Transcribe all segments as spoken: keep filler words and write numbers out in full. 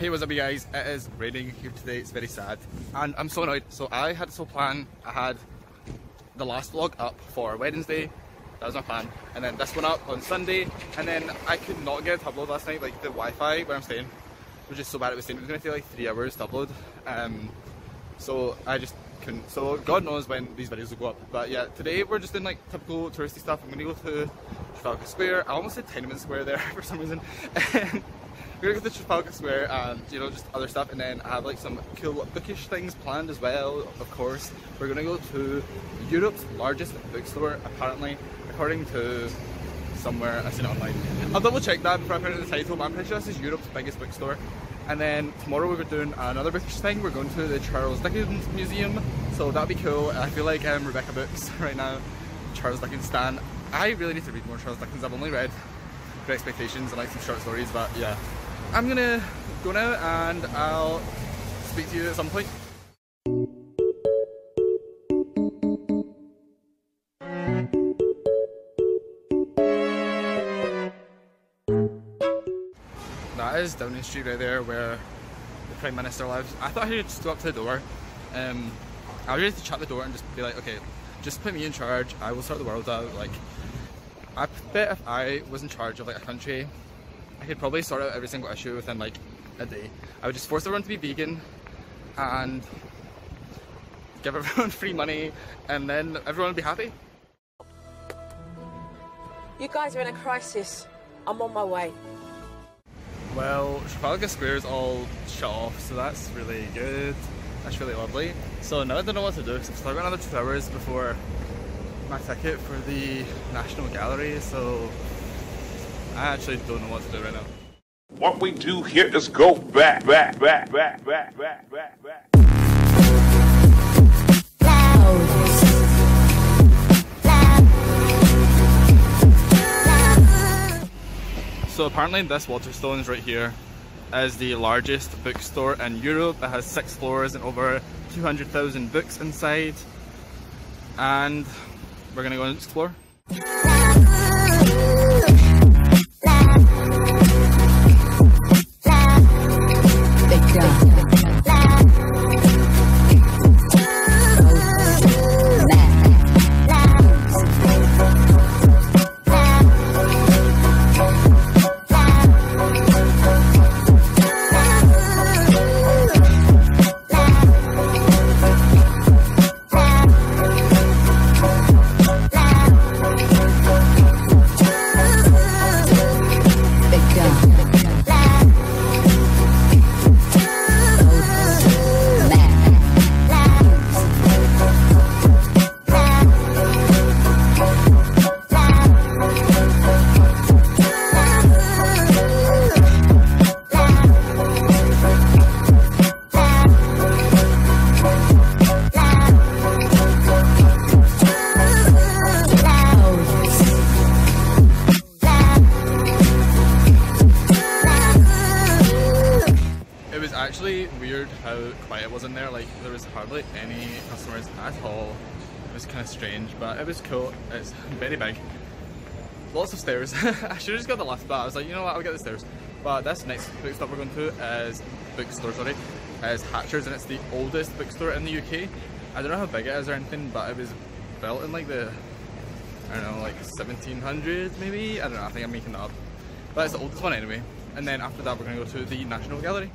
Hey, what's up you guys, it is raining here today, it's very sad and I'm so annoyed. So I had this whole plan, I had the last vlog up for Wednesday, that was my plan, and then this one up on Sunday, and then I could not get it to upload last night. Like the Wi-Fi where I'm staying was just so bad, it was saying it was going to take like three hours to upload, um, so I just couldn't, so God knows when these videos will go up. But yeah, today we're just doing like typical touristy stuff. I'm going to go to Trafalgar Square, I almost said Tiananmen Square there for some reason. We're gonna go to Trafalgar Square and, you know, just other stuff, and then I have like some cool bookish things planned as well. Of course, we're gonna go to Europe's largest bookstore, apparently, according to somewhere I've seen it online. I'll double check that before I put it in the title, but I'm pretty sure this is Europe's biggest bookstore. And then tomorrow we're doing another bookish thing. We're going to the Charles Dickens Museum, so that'll be cool. I feel like um, Rebecca Books right now, Charles Dickens stan. I really need to read more Charles Dickens. I've only read Great Expectations and like some short stories, but yeah. I'm gonna go now and I'll speak to you at some point. That is Downing Street right there where the Prime Minister lives. I thought he would just go up to the door. Um, I was ready to shut the door and just be like, okay, just put me in charge, I will sort the world out. Like, I bet if I was in charge of like a country, I could probably sort out every single issue within like a day. I would just force everyone to be vegan and give everyone free money, and then everyone would be happy. You guys are in a crisis. I'm on my way. Well, Trafalgar Square is all shut off, so that's really good. That's really lovely. So now I don't know what to do, because I've still got another two hours before my ticket for the National Gallery, so I actually don't know what to do right now. What we do here is go back, back, back, back, back, back, back, back. So apparently this Waterstones right here is the largest bookstore in Europe. It has six floors and over two hundred thousand books inside. And we're gonna go and explore. Weird how quiet it was in there, like there was hardly any customers at all. It was kind of strange, but it was cool. It's very big, lots of stairs. I should have just got the lift, but I was like, you know what, I'll get the stairs. But this next bookstore we're going to is bookstore sorry is Hatchards, and it's the oldest bookstore in the U K. I don't know how big it is or anything, but it was built in like the, I don't know, like seventeen hundreds maybe, I don't know, I think I'm making that up, but it's the oldest one anyway. And then after that we're going to go to the National Gallery.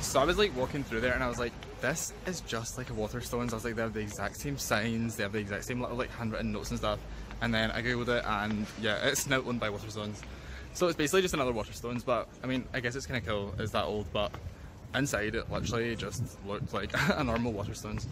So I was like walking through there and I was like, this is just like a Waterstones. I was like, they have the exact same signs, they have the exact same little like handwritten notes and stuff. And then I googled it and yeah, it's now owned by Waterstones. So it's basically just another Waterstones, but I mean, I guess it's kind of cool, it's that old, but inside it literally just looked like a normal Waterstones.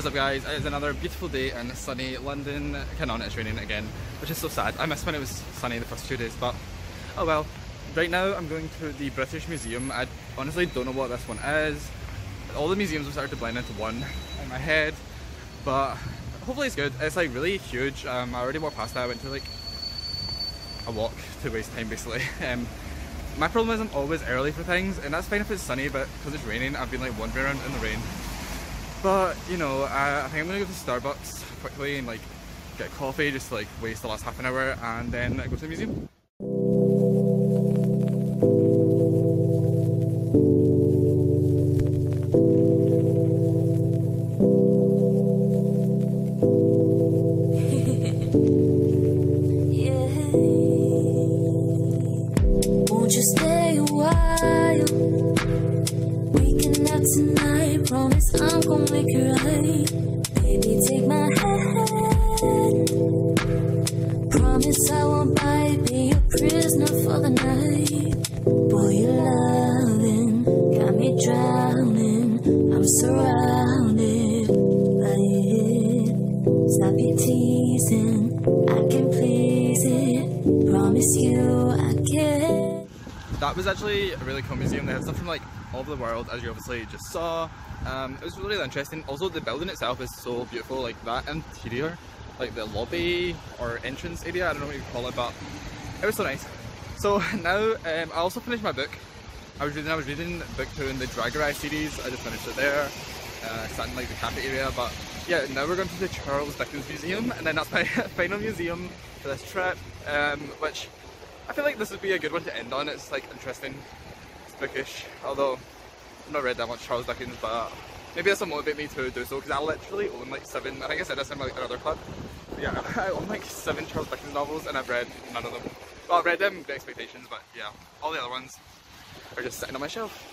what's up guys, it's another beautiful day in sunny London. Kind of, it's raining again, which is so sad. I missed when it was sunny the first two days, but oh well. Right now I'm going to the British Museum. I honestly don't know what this one is. All the museums have started to blend into one in my head, but hopefully it's good. It's like really huge. um, I already walked past that. I went to like a walk to waste time basically. Um, my problem is I'm always early for things, and that's fine if it's sunny, but because it's raining I've been like wandering around in the rain. But you know, I, I think I'm gonna go to Starbucks quickly and like get a coffee, just to, like waste the last half an hour, and then go to the museum. That was actually a really cool museum. They had stuff from like all over the world, as you obviously just saw. Um, it was really interesting. Also, the building itself is so beautiful. Like that interior, like the lobby or entrance area, I don't know what you call it, but it was so nice. So now, um, I also finished my book. I was reading, I was reading book two in the Dragurai series. I just finished it there. Uh, sat in like the cafe area, but yeah, now we're going to the Charles Dickens Museum, and then that's my final museum for this trip, um, which I feel like this would be a good one to end on. It's like interesting, it's bookish, although I've not read that much Charles Dickens, but maybe this will motivate me to do so, because I literally own like seven, I think I said this in like another clip, but yeah, I own like seven Charles Dickens novels and I've read none of them. Well, I've read them with expectations, but yeah, all the other ones are just sitting on my shelf.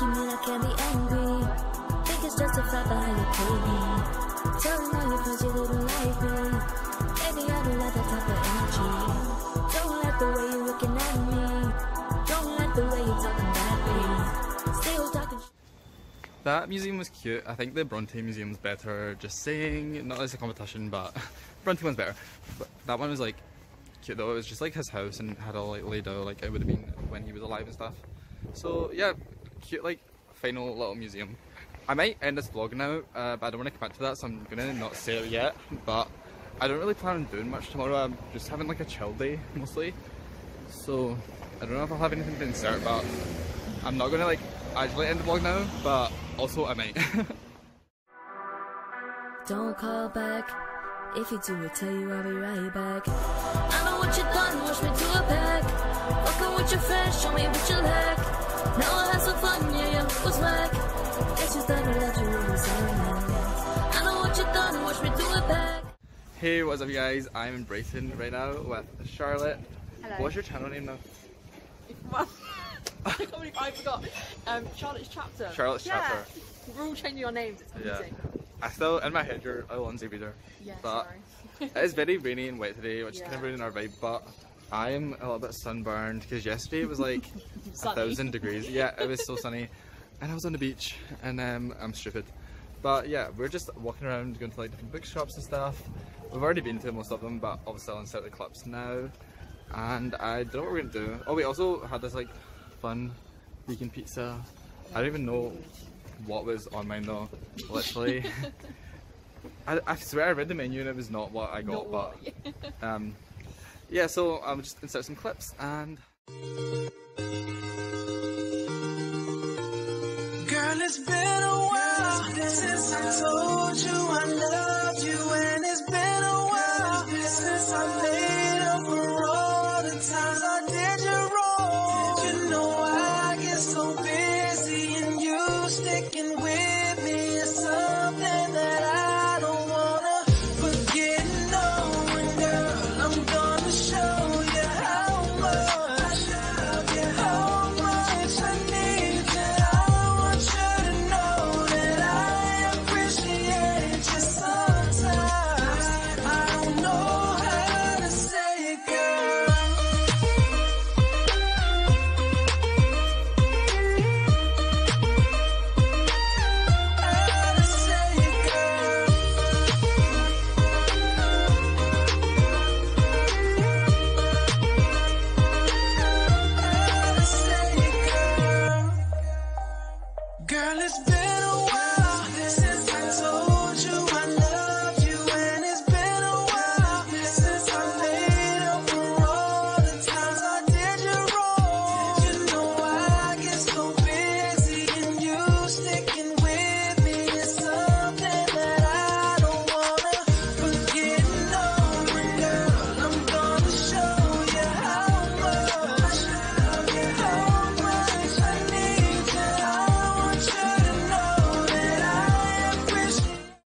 You mean I can't be angry? Think it's just a fly behind the pavement. Telling all your friends you didn't like me. Maybe I don't like that type of energy. Don't like the way you're looking at me. Don't like the way you're talking about me. Still talking. That museum was cute. I think the Bronte Museum's better. Just saying, not that it's a competition, but Bronte one's better. But that one was like cute though. It was just like his house and had all like laid out like it would have been when he was alive and stuff. So yeah. Cute like final little museum. I might end this vlog now, uh, but I don't want to commit to that, so I'm gonna not say it yet, but I don't really plan on doing much tomorrow. I'm just having like a chill day mostly, so I don't know if I'll have anything to insert, but I'm not gonna like actually end the vlog now, but also I might. Don't call back. If you do, I tell you I'll be right back. I know what you done, watch me do a pack. Fuck up with your friends, show me what you lack. Now I have some fun, yeah, yeah, it was like it's just that I let you resent. I know what you done, watch me do it back. Hey, what's up you guys? I'm in Brighton right now with Charlotte. Hello. What's your channel name now? Well, I forgot. Um, Charlotte's Chapter. Charlotte's yeah. Chapter. We're all changing our names, it's amazing. Yeah. I still, in my head, you're a Lindsay reader. Yeah, but sorry. It's very rainy and wet today, which yeah. is kind of ruining our vibe, but I am a little bit sunburned because yesterday it was like a thousand degrees. Yeah, it was so sunny. And I was on the beach and um, I'm stupid. But yeah, we're just walking around, going to like different bookshops and stuff. We've already been to most of them, but obviously I'll insert the clips now. And I don't know what we're going to do. Oh, we also had this like fun vegan pizza. I don't even know what was on mine though, literally. I, I swear I read the menu and it was not what I got, no. but um, yeah, so I'll just insert some clips and... Girl, it's been a while since I told